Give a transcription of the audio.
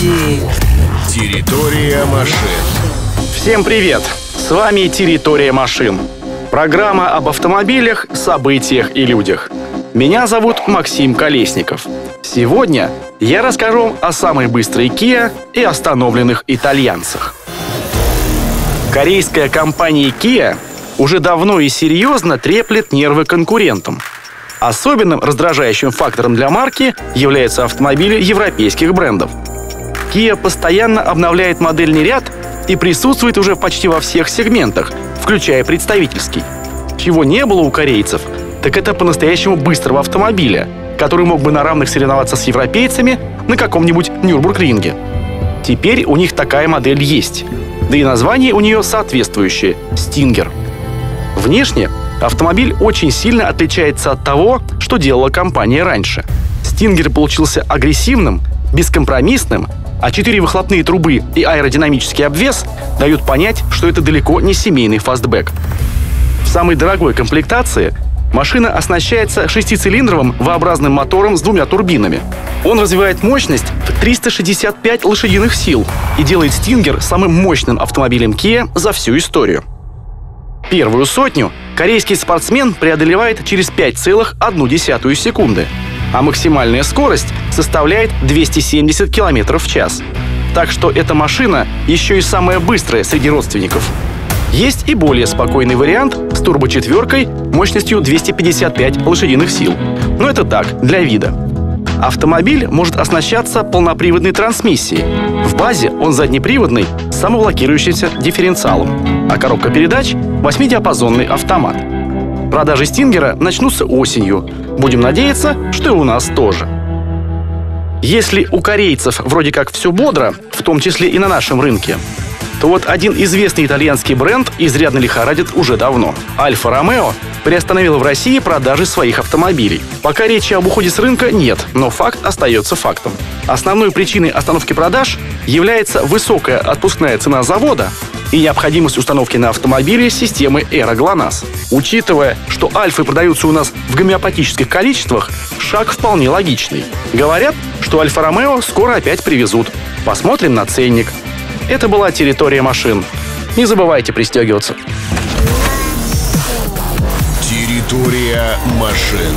России. Территория машин. Всем привет! С вами Территория машин. Программа об автомобилях, событиях и людях. Меня зовут Максим Колесников. Сегодня я расскажу вам о самой быстрой Kia и остановленных итальянцах. Корейская компания Kia уже давно и серьезно треплет нервы конкурентам. Особенным раздражающим фактором для марки являются автомобили европейских брендов. Kia постоянно обновляет модельный ряд и присутствует уже почти во всех сегментах, включая представительский. Чего не было у корейцев, так это по-настоящему быстрого автомобиля, который мог бы на равных соревноваться с европейцами на каком-нибудь Нюрбург-ринге. Теперь у них такая модель есть. Да и название у нее соответствующее — Stinger. Внешне автомобиль очень сильно отличается от того, что делала компания раньше. Stinger получился агрессивным, бескомпромиссным, а 4 выхлопные трубы и аэродинамический обвес дают понять, что это далеко не семейный фастбэк. В самой дорогой комплектации машина оснащается 6-цилиндровым V-образным мотором с 2 турбинами. Он развивает мощность в 365 лошадиных сил и делает Stinger самым мощным автомобилем Kia за всю историю. Первую сотню корейский спортсмен преодолевает через 5,1 секунды, а максимальная скорость составляет 270 км в час. Так что эта машина еще и самая быстрая среди родственников. Есть и более спокойный вариант с турбо-четверкой мощностью 255 лошадиных сил. Но это так, для вида. Автомобиль может оснащаться полноприводной трансмиссией. В базе он заднеприводный с самовлокирующимся дифференциалом, а коробка передач — 8-диапазонный автомат. Продажи Стингера начнутся осенью. Будем надеяться, что и у нас тоже. Если у корейцев вроде как все бодро, в том числе и на нашем рынке, то вот один известный итальянский бренд изрядно лихорадит уже давно. Альфа-Ромео приостановила в России продажи своих автомобилей. Пока речи об уходе с рынка нет, но факт остается фактом. Основной причиной остановки продаж является высокая отпускная цена завода и необходимость установки на автомобиле системы Эро Глонасс. Учитывая, что Альфы продаются у нас в гомеопатических количествах, шаг вполне логичный. Говорят, что Альфа-Ромео скоро опять привезут. Посмотрим на ценник. Это была «Территория машин». Не забывайте пристегиваться. «Территория машин».